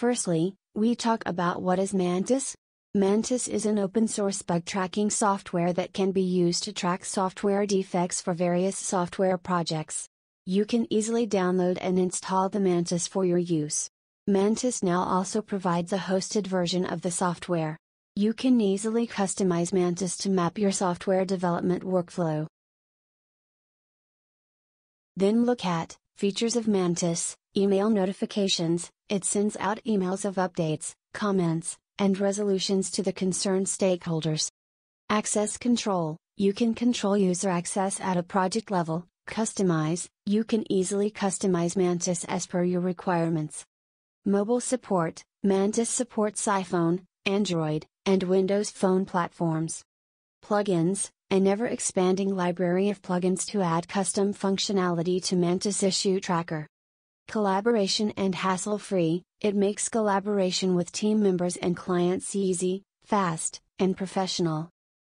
Firstly, we talk about what is Mantis. Mantis is an open-source bug tracking software that can be used to track software defects for various software projects. You can easily download and install the Mantis for your use. Mantis now also provides a hosted version of the software. You can easily customize Mantis to map your software development workflow. Then look at features of Mantis: email notifications. It sends out emails of updates, comments, and resolutions to the concerned stakeholders. Access control. You can control user access at a project level. Customize. You can easily customize Mantis as per your requirements. Mobile support. Mantis supports iPhone, Android, and Windows Phone platforms. Plugins. An ever-expanding library of plugins to add custom functionality to Mantis Issue Tracker. Collaboration and hassle-free. It makes collaboration with team members and clients easy, fast, and professional.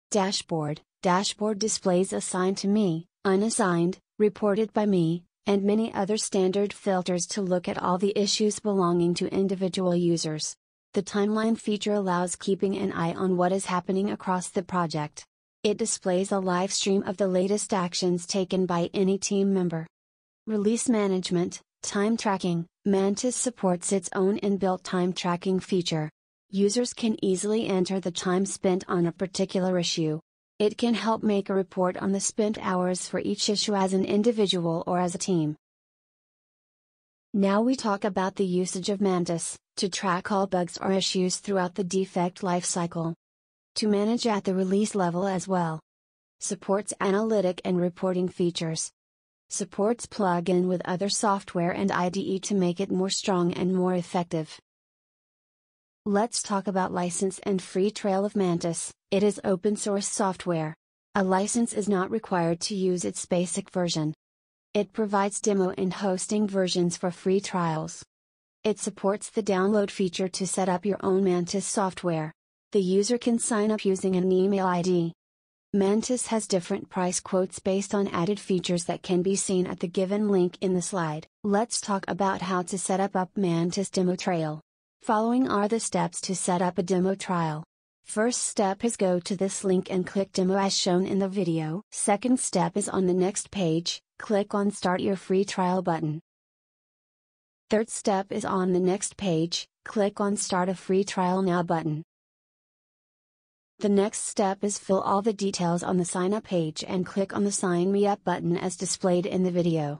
Dashboard. Dashboard displays assigned to me, unassigned, reported by me, and many other standard filters to look at all the issues belonging to individual users. The timeline feature allows keeping an eye on what is happening across the project. It displays a live stream of the latest actions taken by any team member. Release management, time tracking. Mantis supports its own inbuilt time tracking feature. Users can easily enter the time spent on a particular issue. It can help make a report on the spent hours for each issue as an individual or as a team. Now we talk about the usage of Mantis to track all bugs or issues throughout the defect lifecycle. To manage at the release level as well. Supports analytic and reporting features. Supports plug-in with other software and IDE to make it more strong and more effective. Let's talk about license and free trial of Mantis. It is open-source software. A license is not required to use its basic version. It provides demo and hosting versions for free trials. It supports the download feature to set up your own Mantis software. The user can sign up using an email ID. Mantis has different price quotes based on added features that can be seen at the given link in the slide. Let's talk about how to set up Mantis demo trial. Following are the steps to set up a demo trial. First step is go to this link and click demo as shown in the video. Second step is on the next page, click on start your free trial button. Third step is on the next page, click on start a free trial now button. The next step is fill all the details on the sign up page and click on the sign me up button as displayed in the video.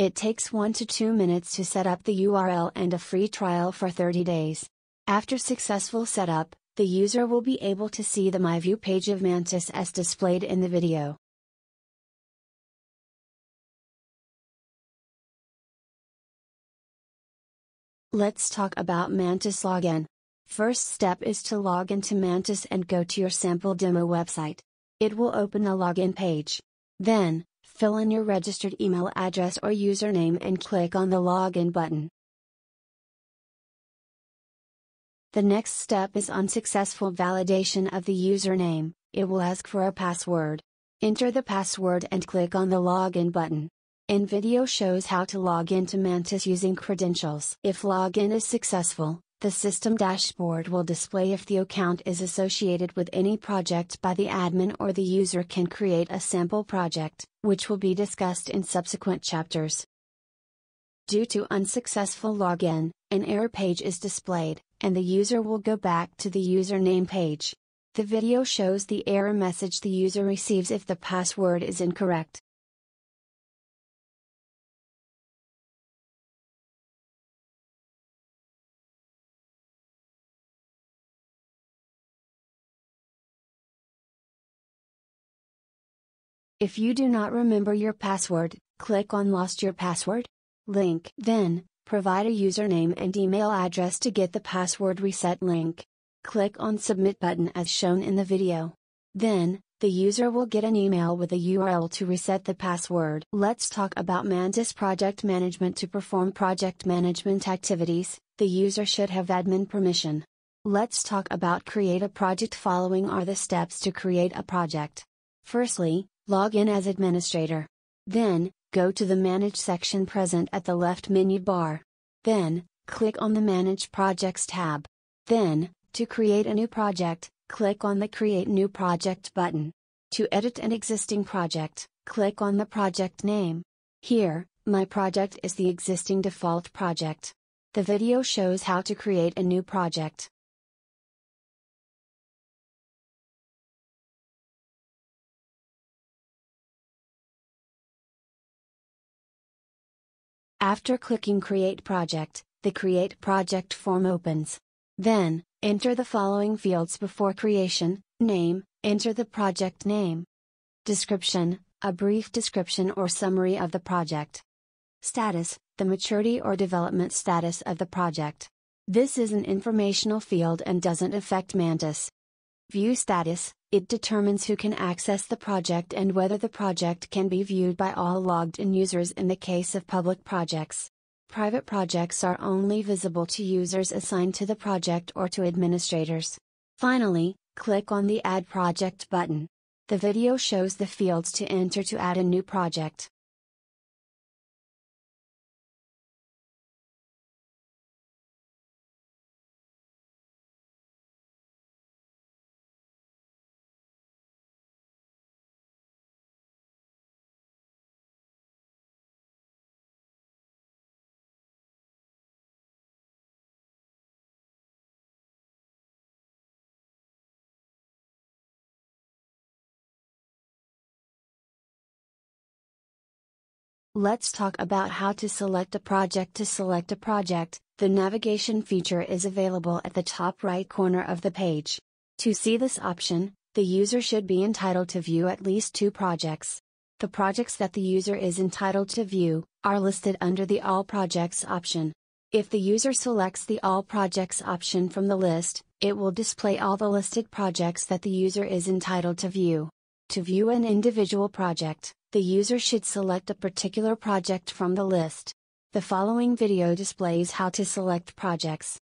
It takes 1 to 2 minutes to set up the URL and a free trial for 30 days. After successful setup, the user will be able to see the My View page of Mantis as displayed in the video. Let's talk about Mantis login. First step is to log into Mantis and go to your sample demo website. It will open a login page. Then, fill in your registered email address or username and click on the login button. The next step is on successful validation of the username. It will ask for a password. Enter the password and click on the login button. In video shows how to log into Mantis using credentials. If login is successful, the system dashboard will display if the account is associated with any project by the admin, or the user can create a sample project, which will be discussed in subsequent chapters. Due to unsuccessful login, an error page is displayed, and the user will go back to the username page. The video shows the error message the user receives if the password is incorrect. If you do not remember your password, click on Lost Your Password link. Then, provide a username and email address to get the password reset link. Click on Submit button as shown in the video. Then, the user will get an email with a URL to reset the password. Let's talk about Mantis Project Management. To perform project management activities, the user should have admin permission. Let's talk about Create a Project. Following are the steps to create a project. Firstly, log in as administrator. Then, go to the Manage section present at the left menu bar. Then, click on the Manage Projects tab. Then, to create a new project, click on the Create New Project button. To edit an existing project, click on the project name. Here, my project is the existing default project. The video shows how to create a new project. After clicking Create Project, the Create Project form opens. Then, enter the following fields before creation: name, enter the project name; description, a brief description or summary of the project; status, the maturity or development status of the project. This is an informational field and doesn't affect Mantis. View status, it determines who can access the project and whether the project can be viewed by all logged-in users in the case of public projects. Private projects are only visible to users assigned to the project or to administrators. Finally, click on the Add Project button. The video shows the fields to enter to add a new project. Let's talk about how to select a project. To select a project, the navigation feature is available at the top right corner of the page. To see this option, the user should be entitled to view at least 2 projects. The projects that the user is entitled to view are listed under the All Projects option. If the user selects the All Projects option from the list, it will display all the listed projects that the user is entitled to view. To view an individual project, the user should select a particular project from the list. The following video displays how to select projects.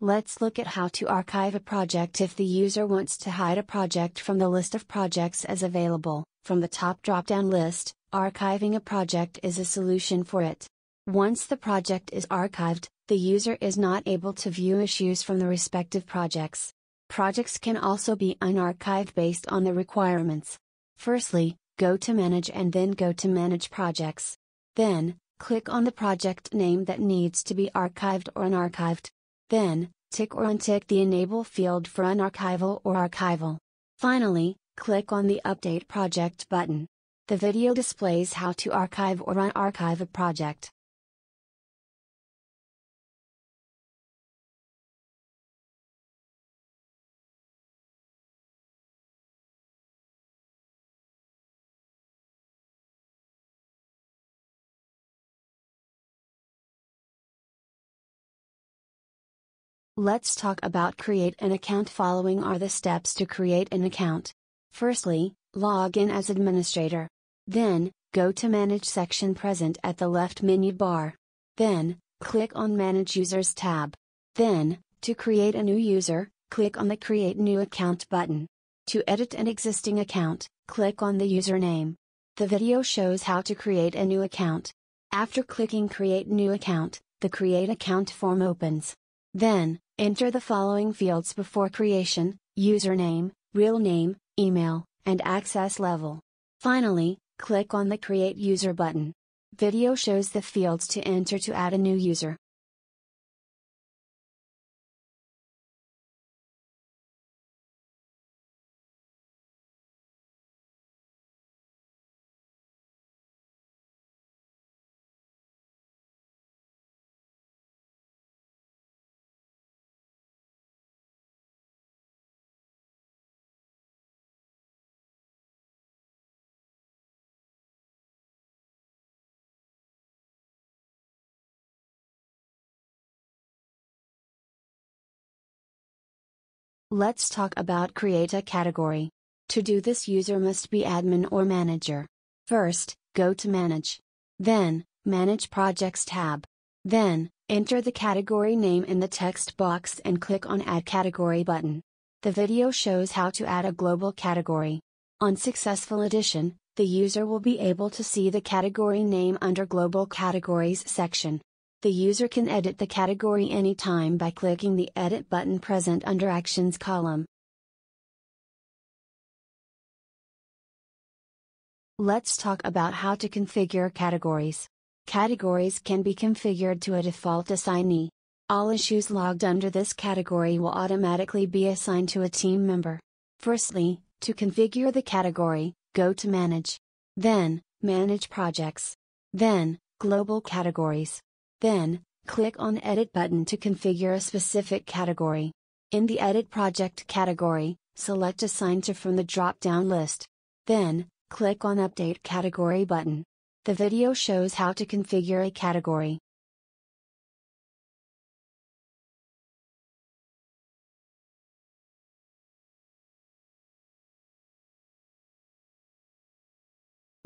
Let's look at how to archive a project. If the user wants to hide a project from the list of projects as available from the top drop-down list, archiving a project is a solution for it. Once the project is archived, the user is not able to view issues from the respective projects. Projects can also be unarchived based on the requirements. Firstly, go to Manage and then go to Manage Projects. Then, click on the project name that needs to be archived or unarchived. Then, tick or untick the Enable field for unarchival or archival. Finally, click on the Update Project button. The video displays how to archive or unarchive a project. Let's talk about Create an Account. Following are the steps to create an account. Firstly, log in as administrator. Then, go to Manage section present at the left menu bar. Then, click on Manage Users tab. Then, to create a new user, click on the Create New Account button. To edit an existing account, click on the username. The video shows how to create a new account. After clicking Create New Account, the Create Account form opens. Then, enter the following fields before creation: username, real name, email, and access level. Finally, click on the Create User button. Video shows the fields to enter to add a new user. Let's talk about create a category. To do this, user must be admin or manager. First, go to Manage. Then, Manage Projects tab. Then, enter the category name in the text box and click on Add Category button. The video shows how to add a global category. On successful addition, the user will be able to see the category name under Global Categories section. The user can edit the category anytime by clicking the Edit button present under Actions column. Let's talk about how to configure categories. Categories can be configured to a default assignee. All issues logged under this category will automatically be assigned to a team member. Firstly, to configure the category, go to Manage. Then, Manage Projects. Then, Global Categories. Then, click on Edit button to configure a specific category. In the Edit Project category, select Assign to from the drop-down list. Then, click on Update Category button. The video shows how to configure a category.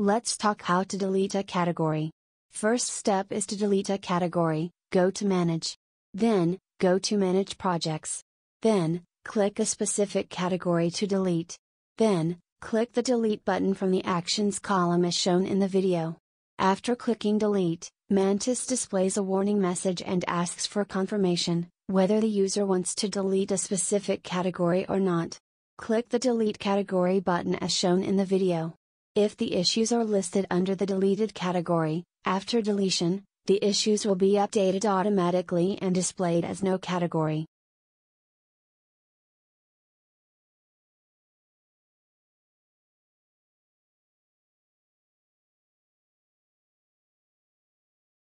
Let's talk how to delete a category. First step is to delete a category, go to Manage. Then, go to Manage Projects. Then, click a specific category to delete. Then, click the Delete button from the Actions column as shown in the video. After clicking Delete, Mantis displays a warning message and asks for confirmation, whether the user wants to delete a specific category or not. Click the Delete Category button as shown in the video. If the issues are listed under the deleted category, after deletion, the issues will be updated automatically and displayed as no category.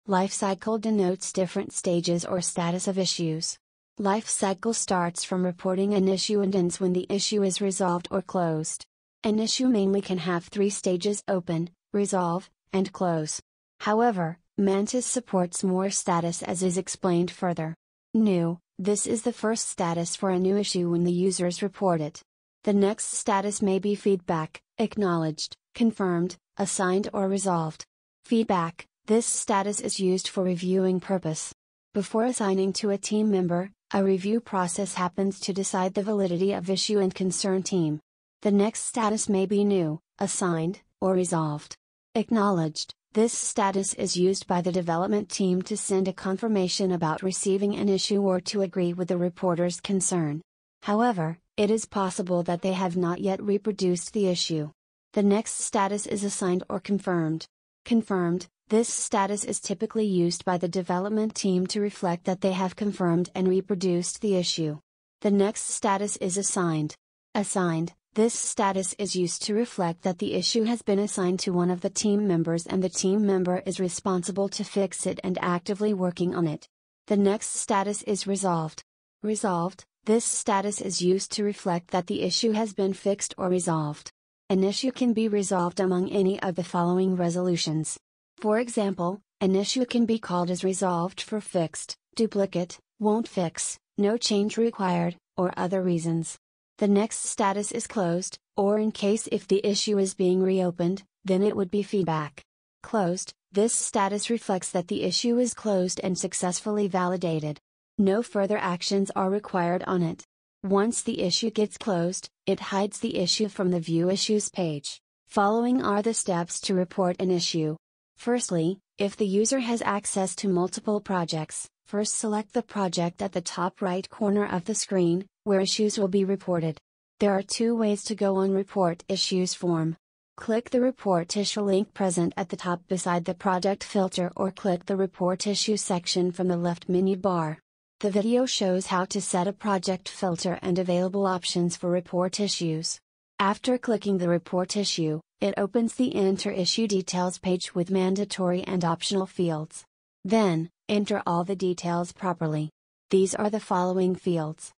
Life cycle denotes different stages or status of issues. Life cycle starts from reporting an issue and ends when the issue is resolved or closed. An issue mainly can have three stages: open, resolve, and close. However, Mantis supports more status as is explained further. New: this is the first status for a new issue when the users report it. The next status may be feedback, acknowledged, confirmed, assigned or resolved. Feedback: this status is used for reviewing purpose. Before assigning to a team member, a review process happens to decide the validity of issue and concern team. The next status may be new, assigned, or resolved. Acknowledged: this status is used by the development team to send a confirmation about receiving an issue or to agree with the reporter's concern. However, it is possible that they have not yet reproduced the issue. The next status is assigned or confirmed. Confirmed: this status is typically used by the development team to reflect that they have confirmed and reproduced the issue. The next status is assigned. Assigned: this status is used to reflect that the issue has been assigned to one of the team members and the team member is responsible to fix it and actively working on it. The next status is resolved. Resolved: this status is used to reflect that the issue has been fixed or resolved. An issue can be resolved among any of the following resolutions. For example, an issue can be called as resolved for fixed, duplicate, won't fix, no change required, or other reasons. The next status is closed, or in case if the issue is being reopened, then it would be feedback. Closed: this status reflects that the issue is closed and successfully validated. No further actions are required on it. Once the issue gets closed, it hides the issue from the View Issues page. Following are the steps to report an issue. Firstly, if the user has access to multiple projects, first select the project at the top right corner of the screen, where issues will be reported. There are two ways to go on Report Issues form. Click the Report Issue link present at the top beside the Project filter, or click the Report Issue section from the left menu bar. The video shows how to set a project filter and available options for report issues. After clicking the Report Issue, it opens the Enter Issue Details page with mandatory and optional fields. Then, enter all the details properly. These are the following fields.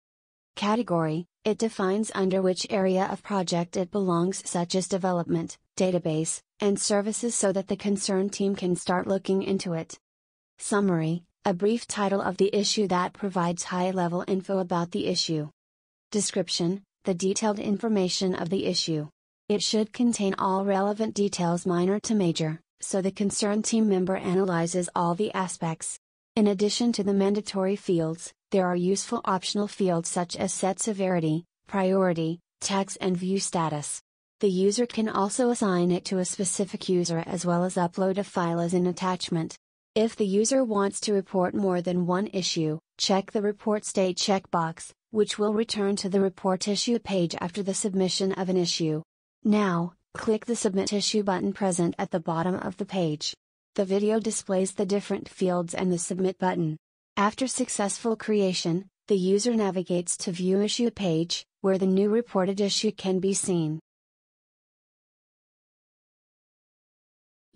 Category: it defines under which area of project it belongs, such as development, database, and services, so that the concerned team can start looking into it. Summary: a brief title of the issue that provides high-level info about the issue. Description: the detailed information of the issue. It should contain all relevant details minor to major, so the concerned team member analyzes all the aspects. In addition to the mandatory fields, there are useful optional fields such as set severity, priority, tags and view status. The user can also assign it to a specific user as well as upload a file as an attachment. If the user wants to report more than one issue, check the Report State checkbox, which will return to the Report Issue page after the submission of an issue. Now, click the Submit Issue button present at the bottom of the page. The video displays the different fields and the Submit button. After successful creation, the user navigates to View Issue page, where the new reported issue can be seen.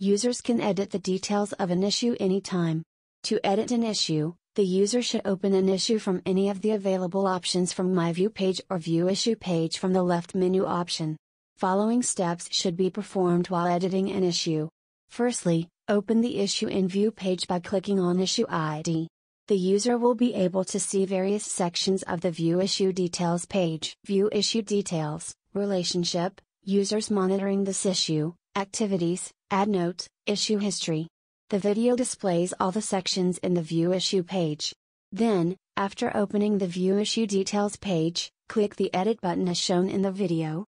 Users can edit the details of an issue anytime. To edit an issue, the user should open an issue from any of the available options from My View page or View Issue page from the left menu option. Following steps should be performed while editing an issue. Firstly, open the Issue in View page by clicking on Issue ID. The user will be able to see various sections of the View Issue Details page. View Issue Details, Relationship, Users Monitoring This Issue, Activities, Add Note, Issue History. The video displays all the sections in the View Issue page. Then, after opening the View Issue Details page, click the Edit button as shown in the video.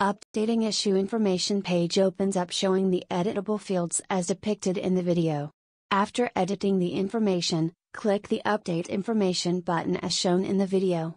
Updating Issue Information page opens up showing the editable fields as depicted in the video. After editing the information, click the Update Information button as shown in the video.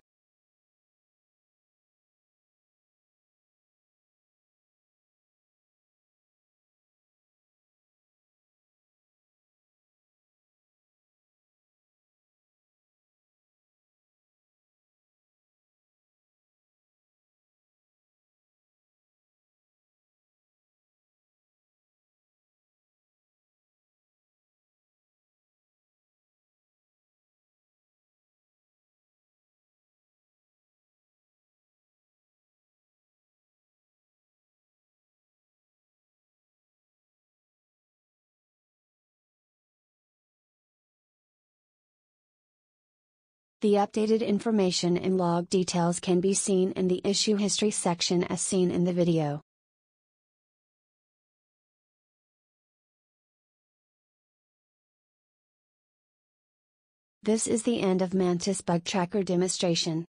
The updated information and log details can be seen in the Issue History section as seen in the video. This is the end of Mantis Bug Tracker demonstration.